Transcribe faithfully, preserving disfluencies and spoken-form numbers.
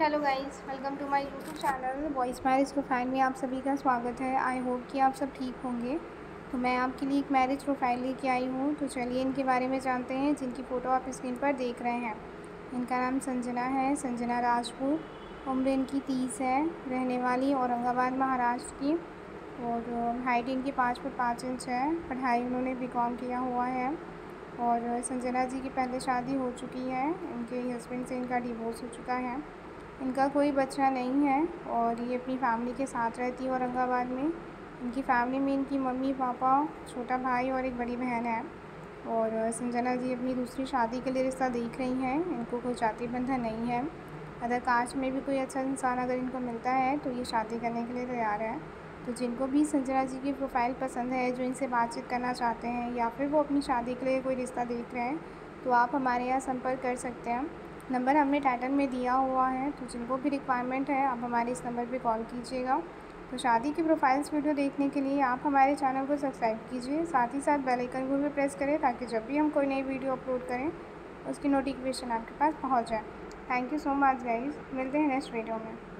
Hello guys, welcome to my YouTube channel boys marriage profile में आप सभी का स्वागत है। आई होप कि आप सब ठीक होंगे। तो मैं आपके लिए एक मैरिज प्रोफाइल लेके आई हूँ। तो चलिए इनके बारे में जानते हैं, जिनकी फ़ोटो आप स्क्रीन पर देख रहे हैं। इनका नाम संजना है, संजना राजपूत। उम्र इनकी तीस है, रहने वाली औरंगाबाद महाराष्ट्र की, और हाइट इनकी पाँच फुट पाँच इंच है। पढ़ाई उन्होंने बी कॉम किया हुआ है, और संजना जी की पहले शादी हो चुकी है। उनके हस्बैंड से इनका डिवोर्स हो चुका है। इनका कोई बच्चा नहीं है, और ये अपनी फैमिली के साथ रहती है औरंगाबाद में। इनकी फैमिली में इनकी मम्मी, पापा, छोटा भाई और एक बड़ी बहन है। और संजना जी अपनी दूसरी शादी के लिए रिश्ता देख रही हैं। इनको कोई जाति बंधन नहीं है। अगर कास्ट में भी कोई अच्छा इंसान अगर इनको मिलता है तो ये शादी करने के लिए तैयार है। तो जिनको भी संजना जी की प्रोफाइल पसंद है, जो इनसे बातचीत करना चाहते हैं, या फिर वो अपनी शादी के लिए कोई रिश्ता देख रहे हैं, तो आप हमारे यहाँ संपर्क कर सकते हैं। नंबर हमने टाइटल में दिया हुआ है। तो जिनको भी रिक्वायरमेंट है, आप हमारे इस नंबर पे कॉल कीजिएगा। तो शादी की प्रोफाइल्स वीडियो देखने के लिए आप हमारे चैनल को सब्सक्राइब कीजिए, साथ ही साथ बेल आइकन को भी प्रेस करें, ताकि जब भी हम कोई नई वीडियो अपलोड करें उसकी नोटिफिकेशन आपके पास पहुँच जाए। Thank you so much guys, मिलते हैं नेक्स्ट वीडियो में।